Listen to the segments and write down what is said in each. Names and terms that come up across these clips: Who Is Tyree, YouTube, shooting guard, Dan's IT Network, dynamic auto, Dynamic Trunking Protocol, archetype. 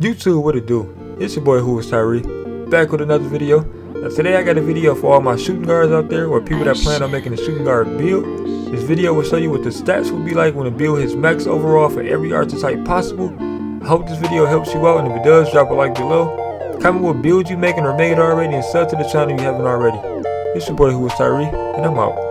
YouTube, what it do? It's your boy Who Is Tyree, back with another video. Now today I got a video for all my shooting guards out there, or people that plan on making a shooting guard build. This video will show you what the stats will be like when a build hits max overall for every archetype possible. I hope this video helps you out, and if it does, drop a like below. Comment what build you making or made already, and sub to the channel if you haven't already. It's your boy Who Is Tyree, and I'm out.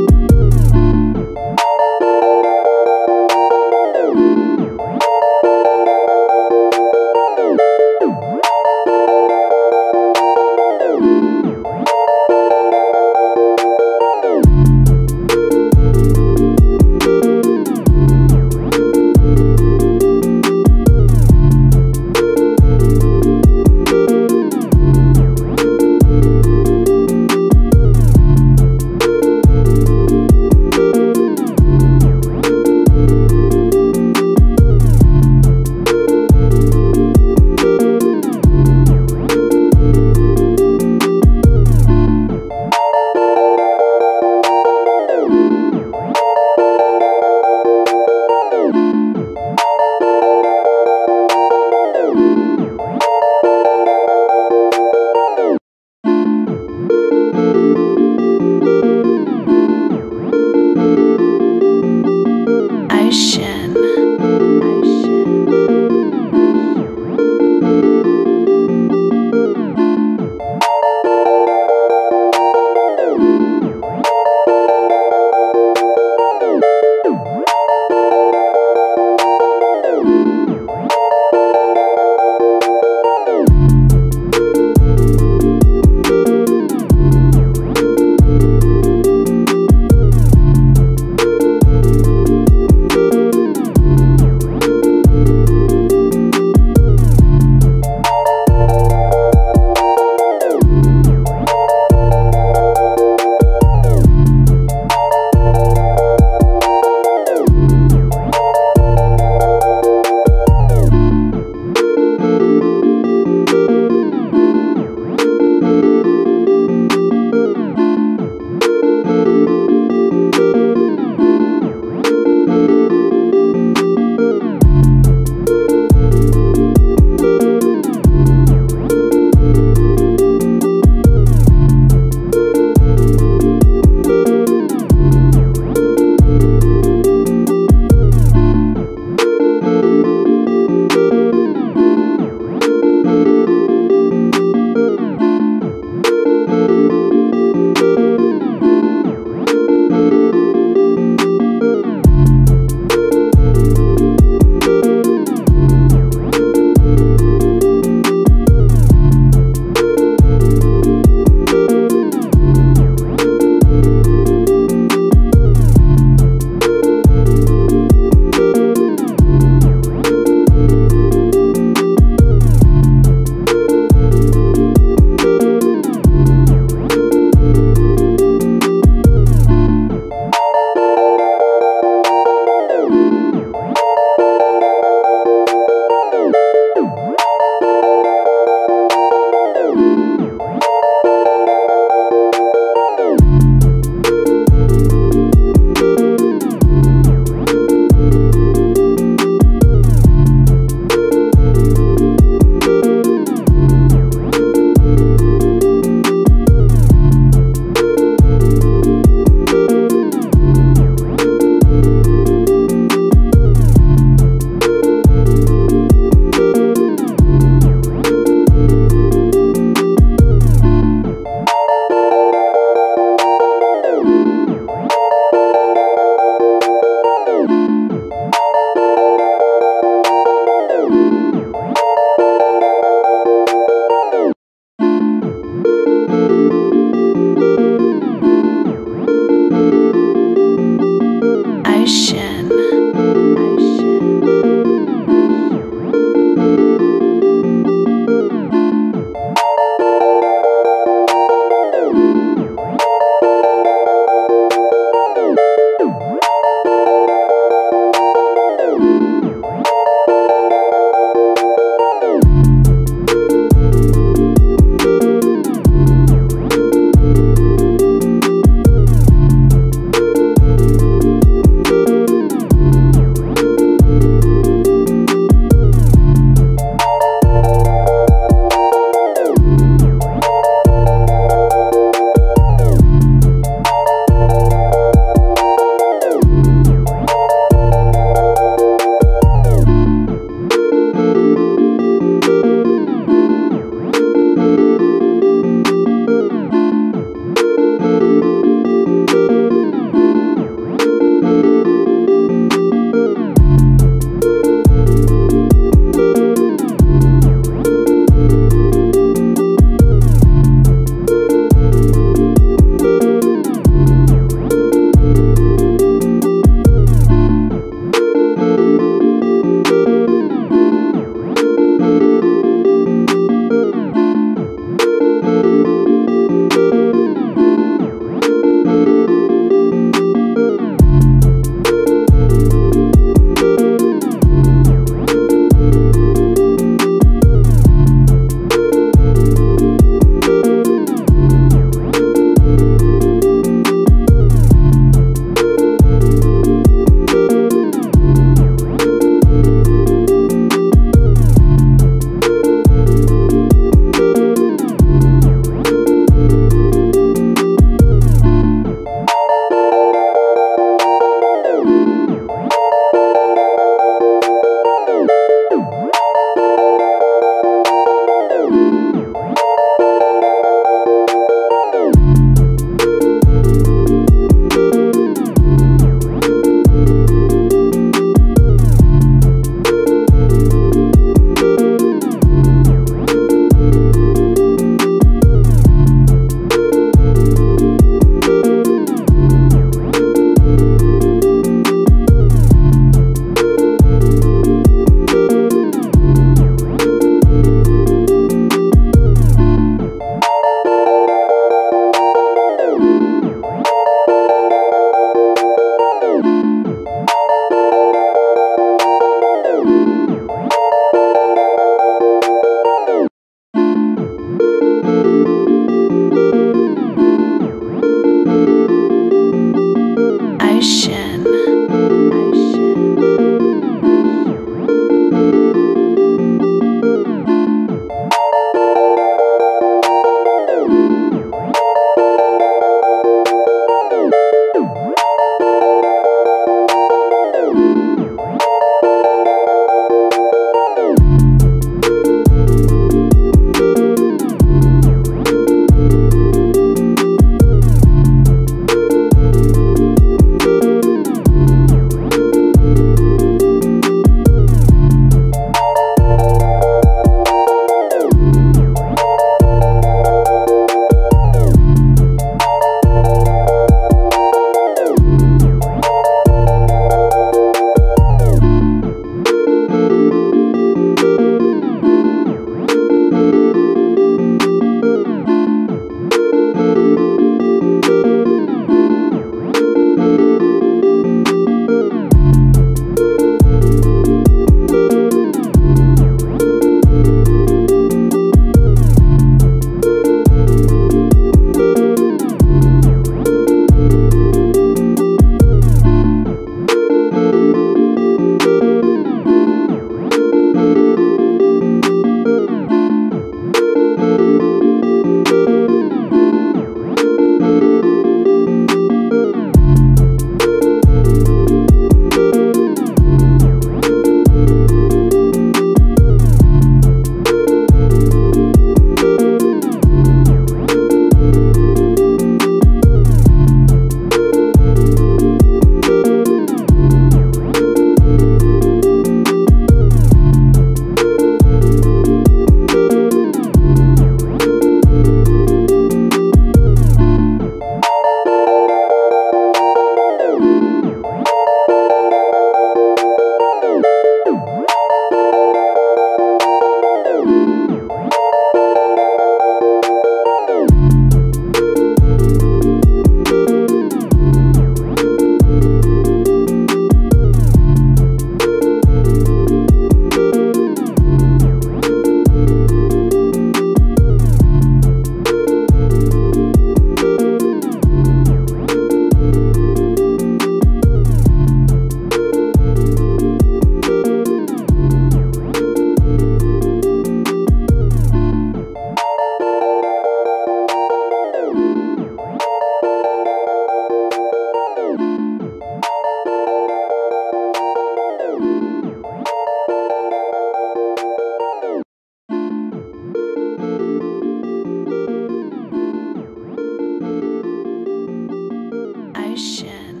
ocean.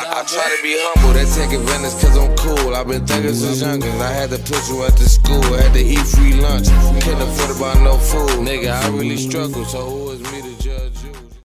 I try to be humble, they take advantage cause I'm cool. I've been thinking since youngin', I had to push you out to school. I had to eat free lunch, can't afford to buy no food. Nigga, I really struggle, so who is me?